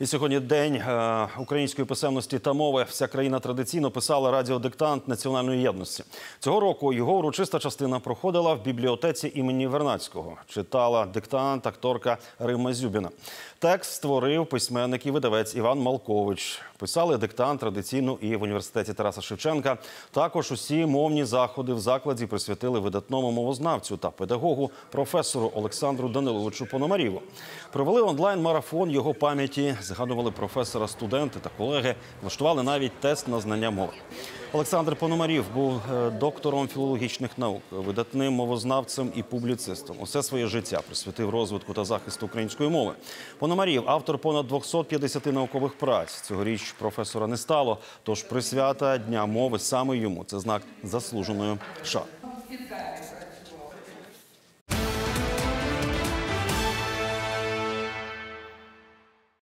І сьогодні день української писемності та мови. Вся країна традиційно писала радіодиктант національної єдності. Цього року його урочиста частина проходила в бібліотеці імені Вернадського. Читала диктант акторка Римма Зюбіна. Текст створив письменник і видавець Іван Малкович. Писали диктант традиційно і в університеті Тараса Шевченка. Також усі мовні заходи в закладі присвятили видатному мовознавцю та педагогу професору Олександру Даниловичу Пономаріву. Провели онлайн-марафон його пам'яті, згадували професора студенти та колеги, влаштували навіть тест на знання мови. Олександр Пономарів був доктором філологічних наук, видатним мовознавцем і публіцистом. Усе своє життя присвятив розвитку та захисту української мови. Пономарів – автор понад 250 наукових праць. Цьогоріч професора не стало, тож присвята Дня мови саме йому. Це знак заслуженої шани.